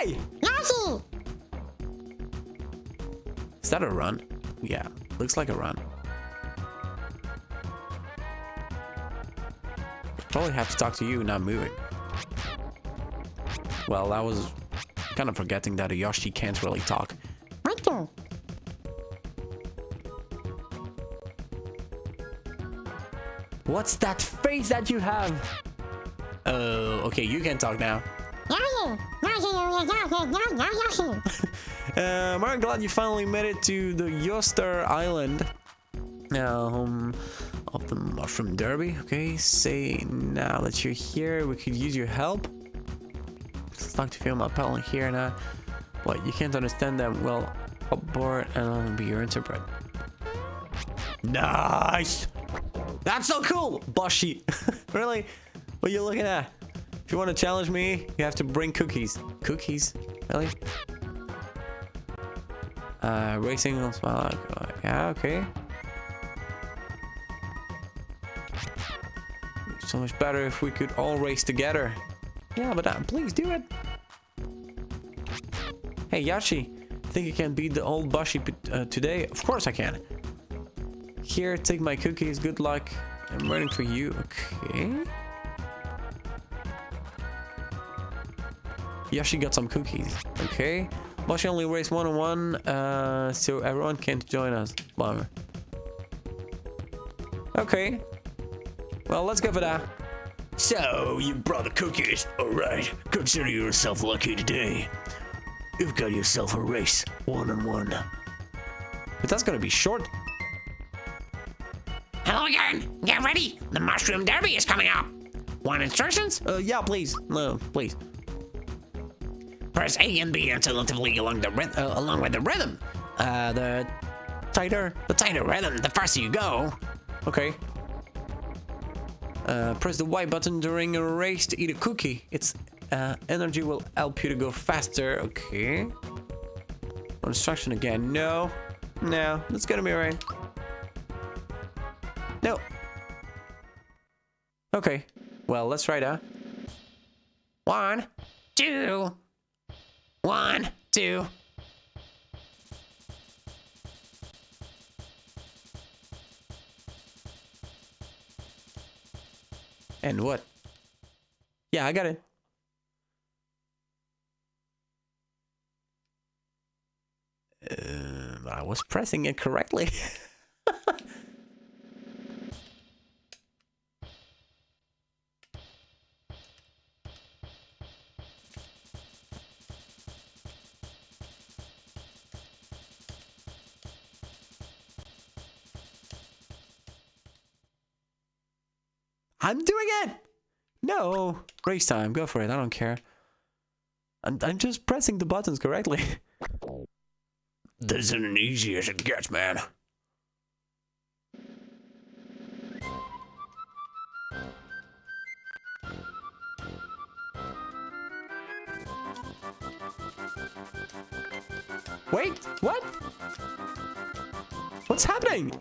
Hey! Yoshi! Is that a run? Yeah, looks like a run. Probably have to talk to you, not moving. Well, I was kind of forgetting that a Yoshi can't really talk. Victor. What's that face that you have? Oh, okay, you can talk now. I'm glad you finally made it to the Yoster Island of the Mushroom Derby. Okay, say now that you're here, we could use your help. Stuck to feel my pal here now. What, you can't understand that? Well, upboard and I'll be your interpret. Nice! That's so cool! Boshi! Really? What are you looking at? If you want to challenge me, you have to bring cookies. Cookies? Really? Racing on smile. Yeah, okay. So much better if we could all race together. Yeah, but please do it. Hey, Yoshi. Think you can beat the old Boshi today? Of course I can. Here, take my cookies. Good luck. I'm waiting for you. Okay. Yoshi got some cookies. Okay. Boshi only race one-on-one, so everyone can't join us. Bummer. Okay. Well, let's go for that. So, you brought the cookies. Alright. Consider yourself lucky today. You've got yourself a race one-on-one. But that's gonna be short. Hello again. Get ready. The Mushroom Derby is coming up. Want instructions? Yeah, please. No, please. Press A and B alternatively along with the rhythm. The tighter rhythm, the faster you go. Okay. Press the Y button during a race to eat a cookie. Its energy will help you to go faster. Okay. Instruction again. No. No. That's gonna be right. No. Okay. Well, let's try that. 1, 2. 1, 2. And what? Yeah, I got it. I was pressing it correctly. I'm doing it! No! Race time, go for it, I don't care. I'm just pressing the buttons correctly. This isn't easy as it gets, man. Wait, what? What's happening?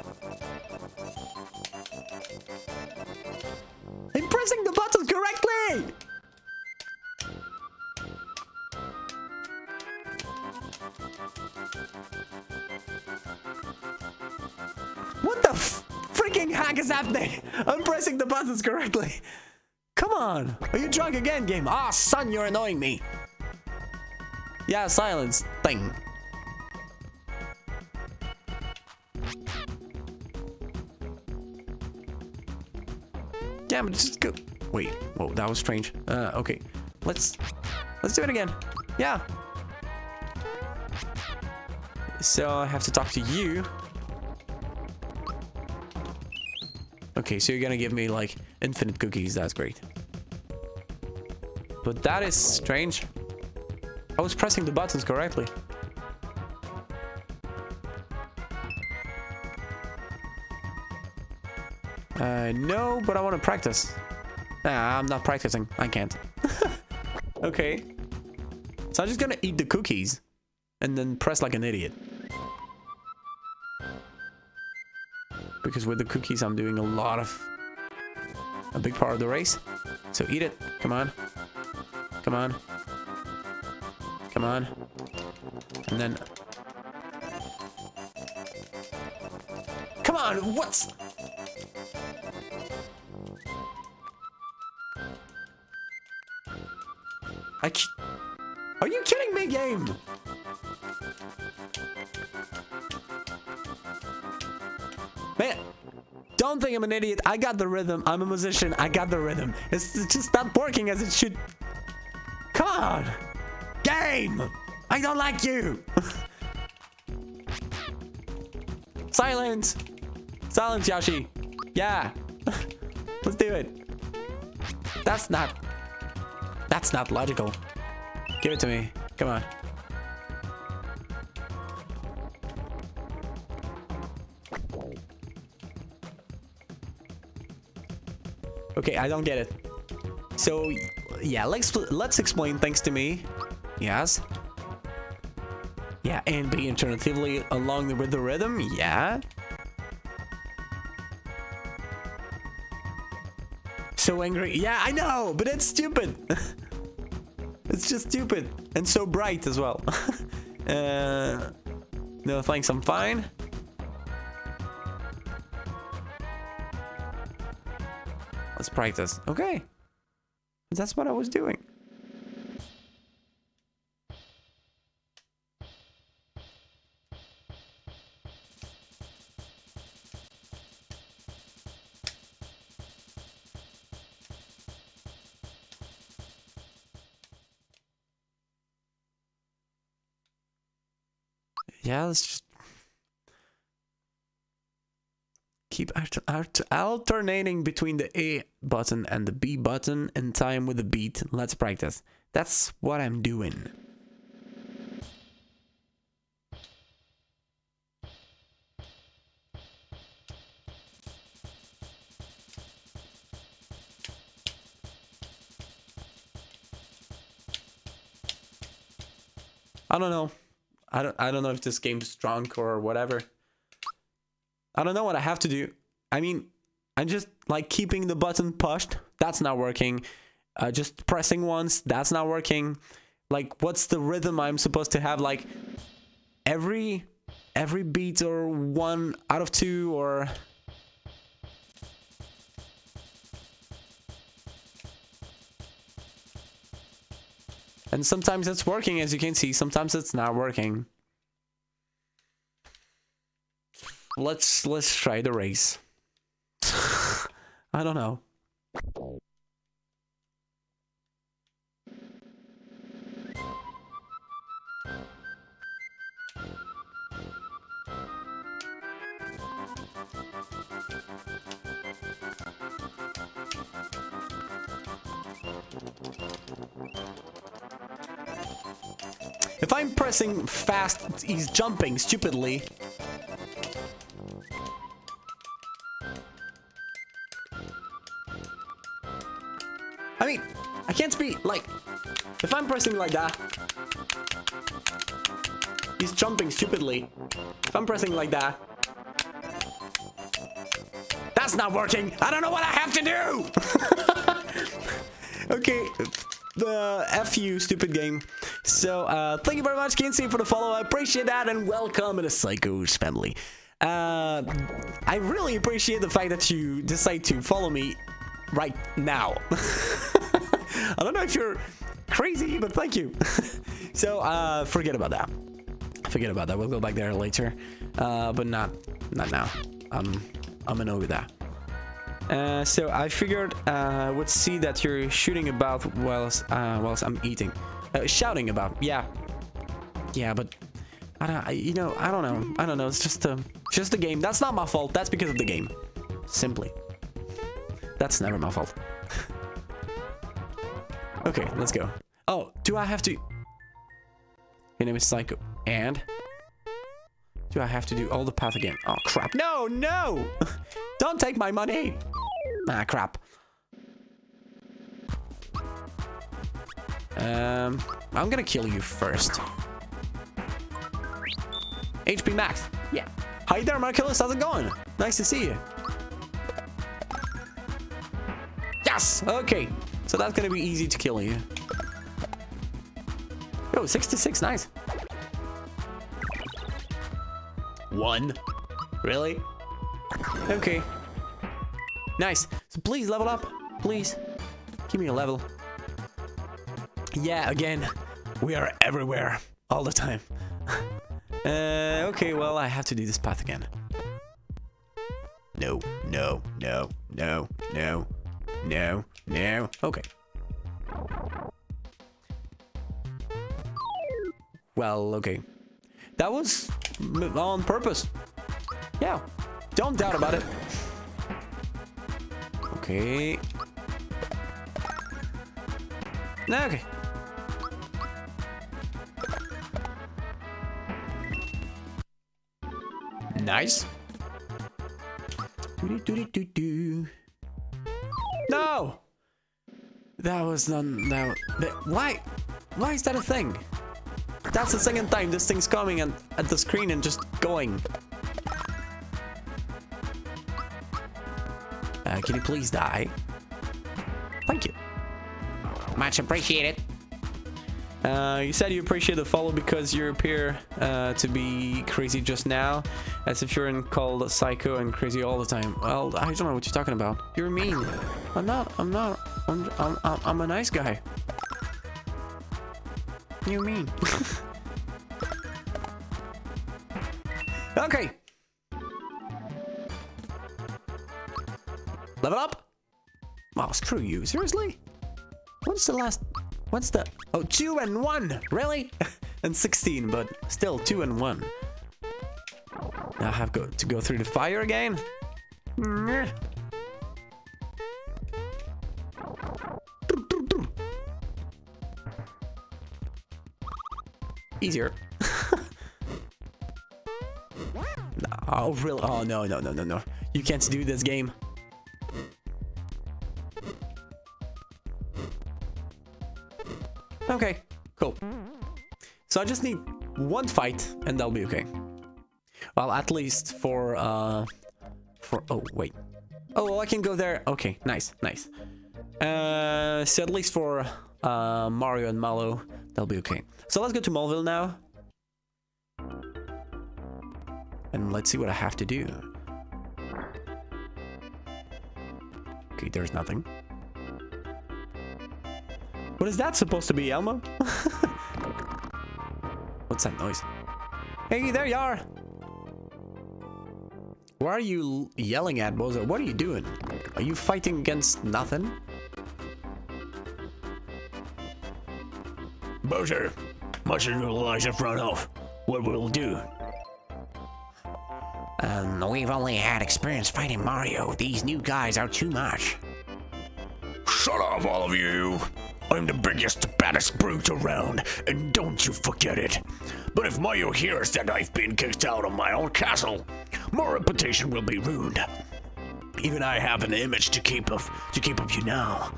I'm pressing the button correctly! What the freaking heck is happening? I'm pressing the buttons correctly. Come on! Are you drunk again, game? Ah, son, you're annoying me. Yeah, silence thing. Damn it, just go. Wait, whoa, that was strange. Okay, let's do it again. Yeah. So I have to talk to you. Okay, so you're gonna give me like infinite cookies. That's great. But that is strange. I was pressing the buttons correctly. No, but I want to practice. Nah, I'm not practicing. I can't. Okay. So I'm just gonna eat the cookies and then press like an idiot. Because with the cookies, I'm doing a big part of the race. So eat it. Come on. Come on. Come on. And then... Come on! What's... Are you kidding me, game? Man, don't think I'm an idiot. I got the rhythm. I'm a musician. I got the rhythm. It's just not working as it should. Come on. Game! I don't like you. Silence. Silence, Yoshi. Yeah. Let's do it. That's not logical. Give it to me. Come on. Okay, I don't get it. So, yeah, let's explain things to me. Yes. Yeah, and be alternatively along with the rhythm. Yeah. So angry. Yeah, I know, but it's stupid. It's just stupid and so bright as well. No thanks, I'm fine. Let's practice. Okay, that's what I was doing. Yeah, let's just keep alternating between the A button and the B button in time with the beat. Let's practice. That's what I'm doing. I don't know. I don't know if this game's drunk or whatever. I don't know what I have to do. I mean, I'm just like keeping the button pushed. That's not working. Just pressing once. That's not working. Like, what's the rhythm I'm supposed to have? Like, every beat or 1 out of 2 or... And sometimes it's working, as you can see. Sometimes it's not working. Let's try the race. I don't know. If I'm pressing fast, he's jumping stupidly. I mean, I can't speak, like, if I'm pressing like that, he's jumping stupidly. If I'm pressing like that, that's not working. I don't know what I have to do. Okay. The F you, stupid game. So, thank you very much, Kinsey, for the follow. I appreciate that, and welcome to the Psychos family. I really appreciate the fact that you decide to follow me right now. I don't know if you're crazy, but thank you. So, forget about that. Forget about that. We'll go back there later. But not now. I'm in over that. So I figured I would see that you're shooting about whilst I'm eating. Shouting about, yeah. Yeah, but I don't know. It's just the game. That's not my fault. That's because of the game. Simply. That's never my fault. Okay, let's go. Oh, do I have to... Your name is Psycho. And? Do I have to do all the path again? Oh, crap. No, no! Don't take my money! Ah, crap. I'm gonna kill you first. HP max. Yeah. Hi there, Marcellus. How's it going? Nice to see you. Yes! Okay. So that's gonna be easy to kill here. Yo, 6 to 6, nice. One. Really? Okay. Nice. So please level up. Please. Give me a level. Yeah, again. We are everywhere. All the time. Okay, well, I have to do this path again. No, no, no, no, no, no, no. Okay. Well, okay. That was on purpose. Yeah. Don't doubt about it. Okay. Okay. Nice. No! That was not... No. Why? Why is that a thing? That's the second time this thing's coming and at the screen and just going. Can you please die? Thank you. Much appreciated. You said you appreciate the follow because you appear to be crazy just now. As if you're called psycho and crazy all the time. Well, I don't know what you're talking about. You're mean. I'm not. I'm not. I'm a nice guy. You mean? Okay. Level up. Oh, screw you. Seriously? What's the last? What's the... Oh, 2 and 1! Really? And 16, but still 2 and 1. Now I have to go through the fire again? Mm-hmm. Easier. Oh, really? Oh, no, no, no, no, no. You can't do this game. Okay, cool. So I just need one fight and that'll be okay. Well, at least for oh wait. Oh, well, I can go there. Okay, nice, nice. So at least for Mario and Mallow, that'll be okay. So let's go to Moleville now. And let's see what I have to do. Okay, there's nothing. What is that supposed to be, Elmo? What's that noise? Hey, there you are! Why are you yelling at Bowser? What are you doing? Are you fighting against nothing? Bowser, mushroom lies in front of. What will do? We've only had experience fighting Mario. These new guys are too much. Shut up, all of you! I'm the biggest, baddest brute around, and don't you forget it. But if Mario hears that I've been kicked out of my own castle, my reputation will be ruined. Even I have an image to keep up you now.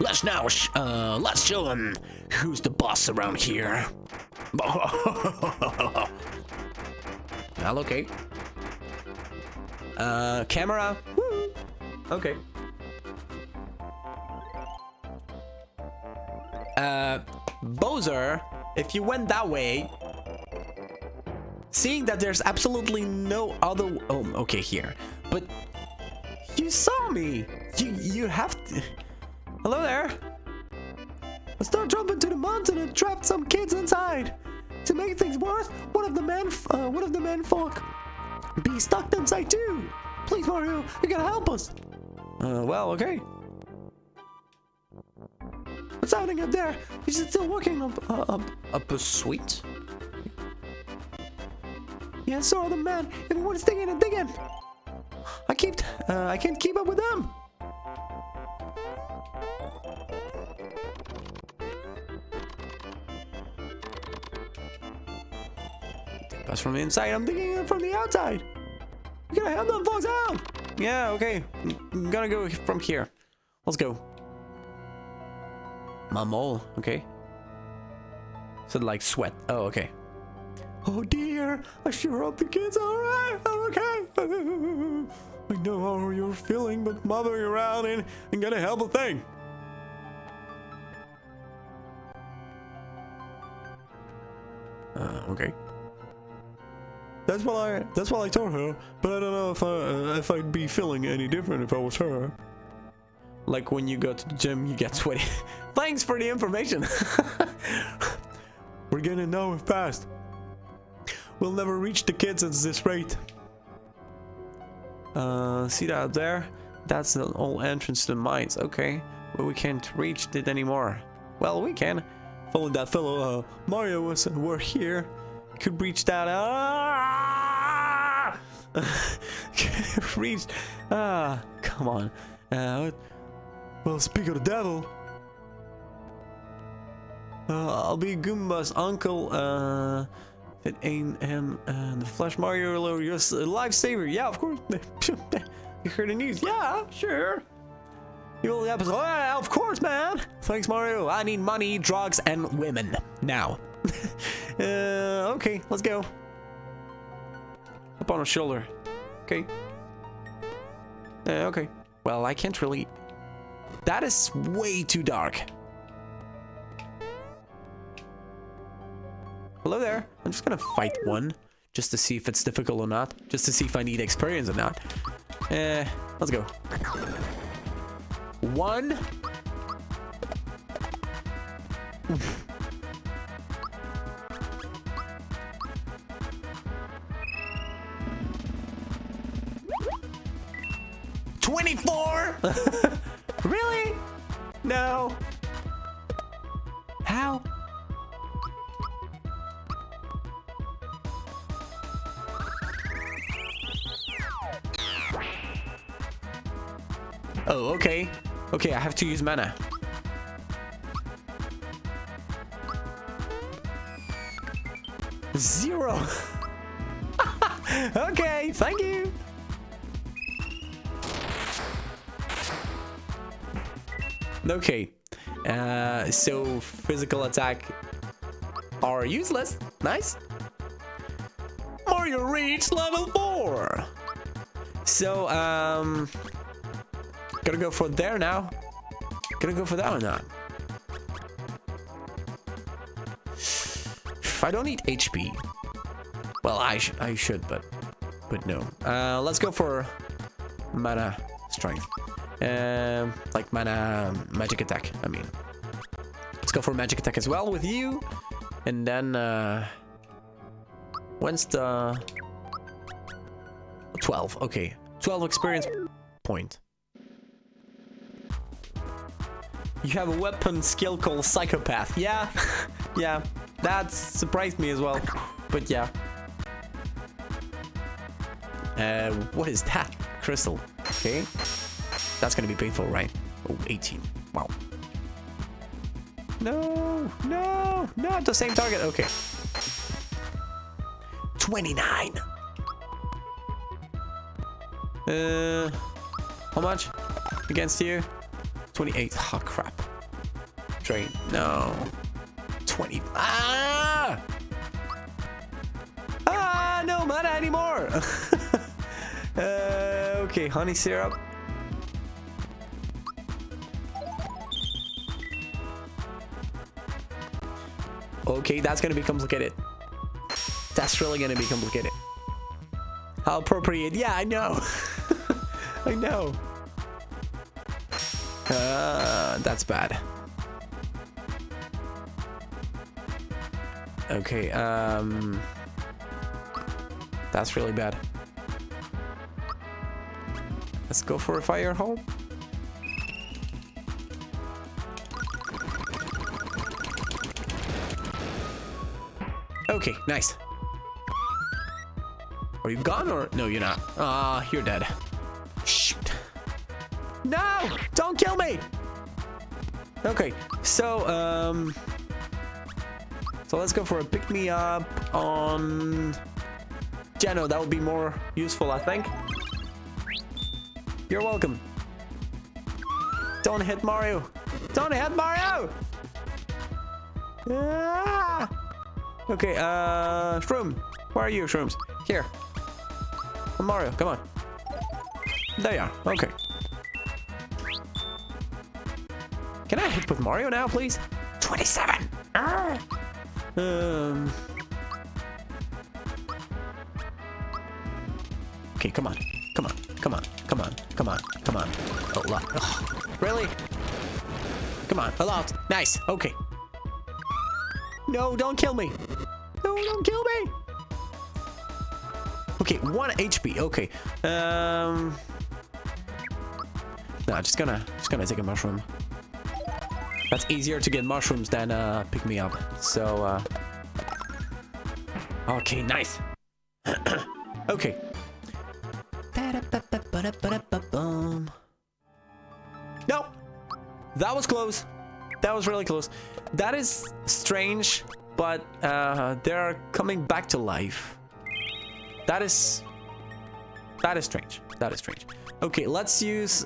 Let's now let's show them who's the boss around here. Well, okay. Camera. Woo. Okay. Bowser, if you went that way, seeing that there's absolutely no other... Oh, okay, here. But you saw me. You have to... Hello there. I started jumping to the mountain and trapped some kids inside. To make things worse, one of the men folk be stuck inside too. Please, Mario, you gotta help us. Well, okay. What's happening up there? Is it still walking up a suite? Yeah, so are the man. Everyone's digging and digging. I can't keep up with them. That's from the inside. I'm digging from the outside. We gotta help them folks out. Yeah, okay. I'm gonna go from here. Let's go. My mole, okay. So like sweat. Oh, okay. Oh dear, I sure hope the kids are alright. I'm okay. I know how you're feeling, but mothering around ain't gonna help a thing. Okay. That's what I told her, but I don't know if I'd be feeling any different if I was her. Like when you go to the gym, you get sweaty. Thanks for the information. We're gonna know it fast. We'll never reach the kids at this rate. See that out there? That's the old entrance to the mines. Okay, but we can't reach it anymore. Well, we can. Follow that fellow Mario was. We're here. Could reach that. Ah! Reach. Ah, come on. Well, speak of the devil. I'll be Goomba's uncle. If it ain't him, the Flash Mario, or your lifesaver. Yeah, of course. You heard the news? Yeah, sure. You will help us. Oh, of course, man. Thanks, Mario. I need money, drugs, and women now. Okay, let's go. Up on his shoulder. Okay. Okay. Well, I can't really... That is way too dark. Hello there. I'm just gonna fight one. Just to see if it's difficult or not. Just to see if I need experience or not. Let's go. One. Oof. Really? No. How? Oh, okay. Okay, I have to use mana. Zero. Okay, thank you. Okay, so physical attack are useless. Nice. Mario reached level 4. So, gonna go for there now. Gonna go for that or not? I don't need HP. Well, I should, but no. Let's go for mana strength. Like mana magic attack. I mean, let's go for magic attack as well with you, and then when's the 12? Okay, 12 experience point. You have a weapon skill called Psychopath. Yeah, yeah, that surprised me as well. But yeah, what is that crystal? Okay. That's gonna be painful, right? Oh, 18. Wow. No, no, not the same target. Okay. 29. How much against you? 28. Oh, crap. Train. No. 20. Ah! Ah, no mana anymore. Okay, honey syrup. Okay, that's gonna be complicated. That's really gonna be complicated. How appropriate. Yeah, I know. I know. That's bad. Okay, that's really bad. Let's go for a fire hole. Okay, nice. Are you gone or no? You're not. Ah, you're dead. Shoot! No! Don't kill me. Okay, so let's go for a pick me up on Geno. That would be more useful, I think. You're welcome. Don't hit Mario. Don't hit Mario. Ah! Okay, Shroom, where are you, Shrooms? Here. Mario, come on. There you are, okay. Can I hit with Mario now, please? 27! Okay, come on. Come on. Come on. Come on. Come on. Come on. Oh, oh, really? Come on. Hello. Nice. Okay. No, don't kill me. No, don't kill me. Okay, 1 HP. Okay. Nah, just gonna take a mushroom. That's easier to get mushrooms than pick me up. So okay, nice. Okay. No, that was close. That was really close. That is strange, but they're coming back to life. That is strange. That is strange. Okay, let's use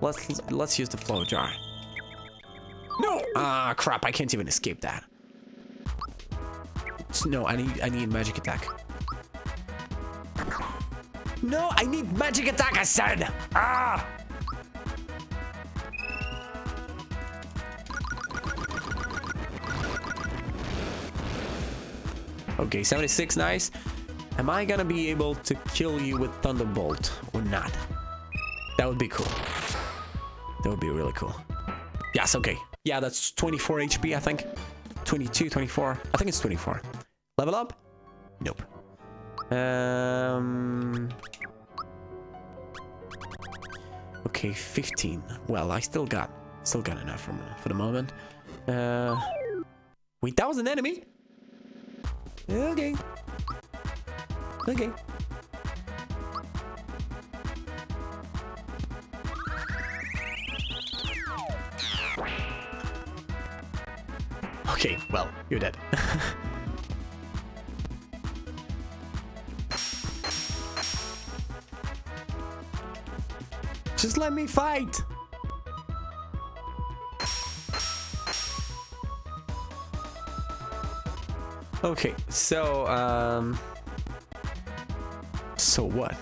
let's use the flow jar. No! Ah, crap! I can't even escape that. No, I need magic attack. No, I need magic attack. I said. Ah! Okay, 76, nice. Am I gonna be able to kill you with Thunderbolt or not? That would be cool. That would be really cool. Yes, okay. Yeah, that's 24 HP, I think. 22, 24. I think it's 24. Level up? Nope. Okay, 15. Well, I still got enough for the moment. Wait, that was an enemy? Okay. Okay. Okay, well, you're dead. Just let me fight. Okay, so so what?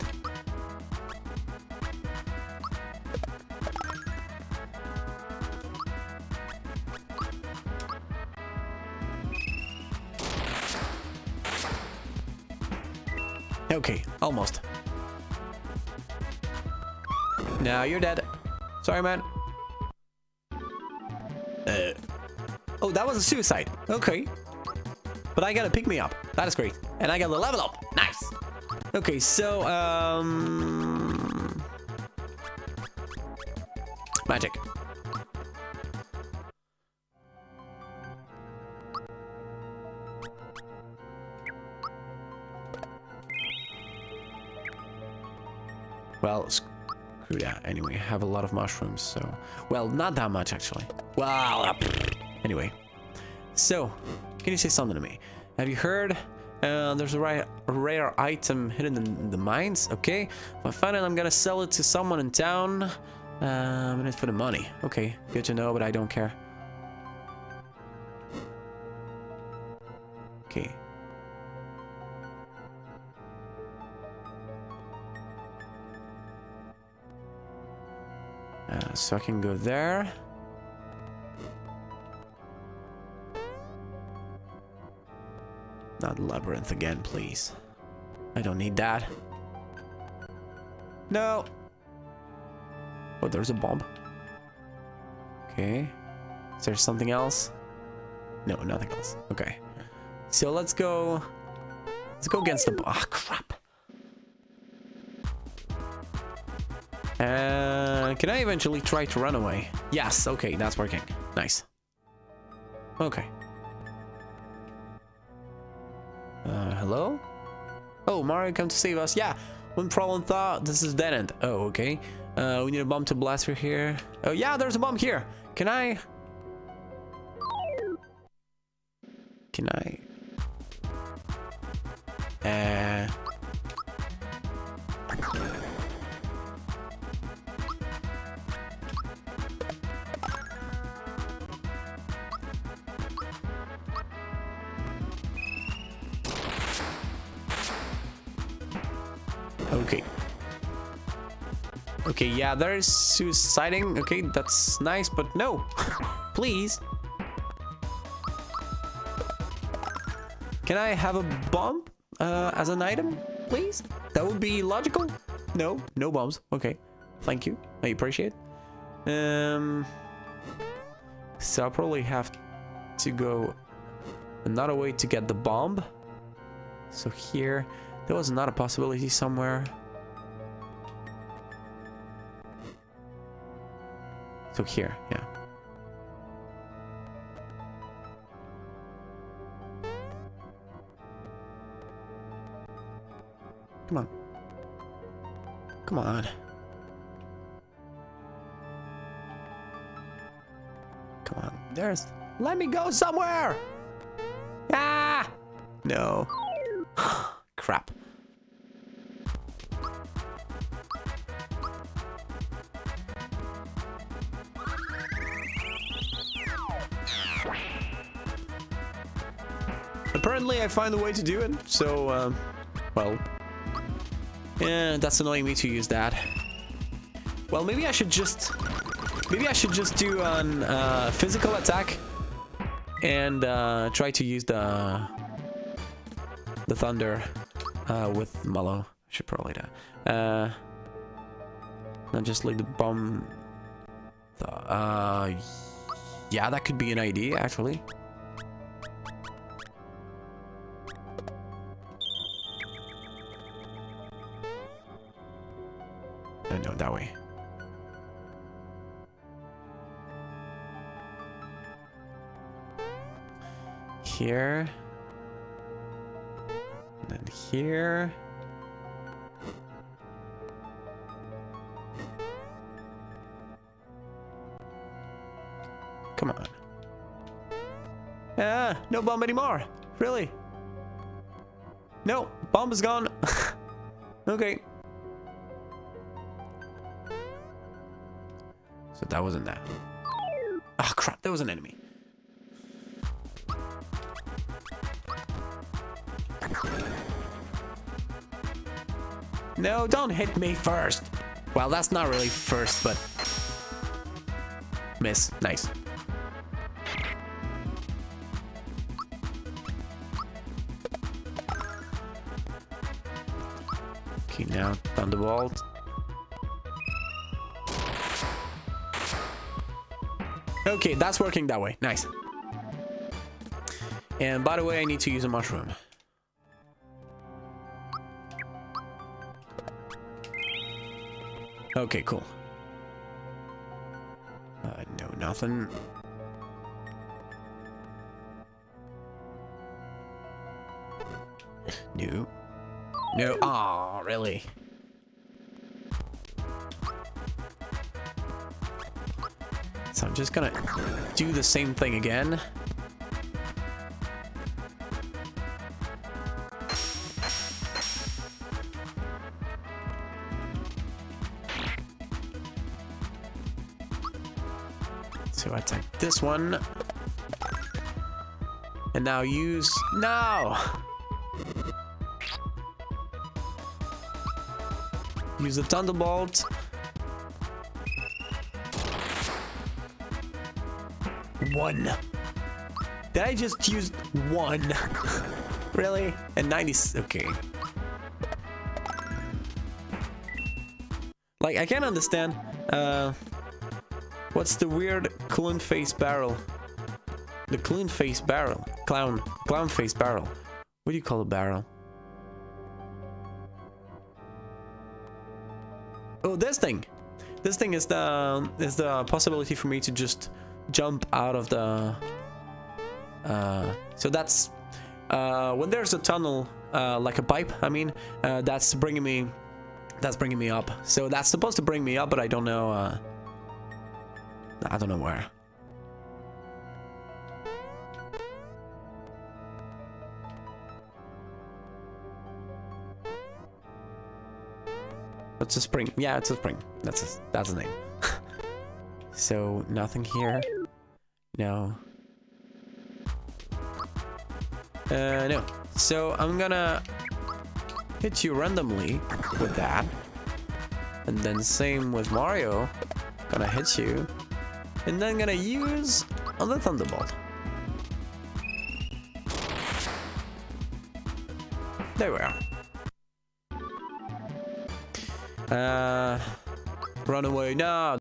Okay, almost. Now you're dead. Sorry, man. Oh, that was a suicide. Okay. But I gotta pick me up. That is great. And I got the level up. Nice. Okay, so magic. Well, screw that. Anyway, I have a lot of mushrooms, so... Well, not that much, actually. Well, anyway. So, can you say something to me? Have you heard? There's a rare item hidden in the mines. Okay. If I find it, I'm gonna sell it to someone in town. And it's for the money. Okay, good to know, but I don't care. Okay. So I can go there. Not labyrinth again, please. I don't need that. No. Oh, there's a bomb. Okay. Is there something else? No, nothing else. Okay. So let's go. Let's go against the bomb. Ah, crap. Can I eventually try to run away? Yes, okay, that's working. Nice. Okay. Hello? Oh, Mario, come to save us. Yeah, one problem thought, this is dead end. Oh, okay. We need a bomb to blast through here. Oh, yeah, there's a bomb here. Can I... Can I... Okay. Okay, yeah, there is suiciding. Okay, that's nice, but no. Please. Can I have a bomb as an item? please? That would be logical. No, no bombs. Okay, thank you. I appreciate it. So I'll probably have to go another way to get the bomb. So here, there was another possibility somewhere. So here, yeah. Come on. Come on. Come on. There's... Let me go somewhere! Ah! No. Crap. Apparently I find a way to do it, so, well... Yeah, that's annoying me to use that. Well, maybe I should just... Maybe I should just do an physical attack and try to use the thunder with Mallow. I should probably do that. Not just leave the bomb... yeah, that could be an idea, actually. No, that way. Here. And then here. Come on. Ah, no bomb anymore. Really? No, bomb is gone. Okay. So that wasn't that. Ah, crap, that was an enemy. No, don't hit me first. Well, that's not really first, but... Miss. Nice. Okay, now Thunderbolt. Okay, that's working that way. Nice. And by the way, I need to use a mushroom. Okay, cool. No, nothing. No. No. Aw, really? So I'm just gonna do the same thing again. So I attack this one. And now use... No! Use the Thunderbolt. One. Did I just use one? Really? And 90... Okay. Like, I can't understand. What's the weird clown face barrel? The clown face barrel. Clown face barrel. What do you call a barrel? Oh, this thing. This thing is the possibility for me to just... jump out of the so that's when there's a tunnel, like a pipe, I mean, that's bringing me up. So that's supposed to bring me up, but I don't know, I don't know where. It's a spring. Yeah, it's a spring. That's the name. So nothing here. No. No. So I'm gonna hit you randomly with that. And then same with Mario. Gonna hit you. And then gonna use the Thunderbolt. There we are. Run away. No,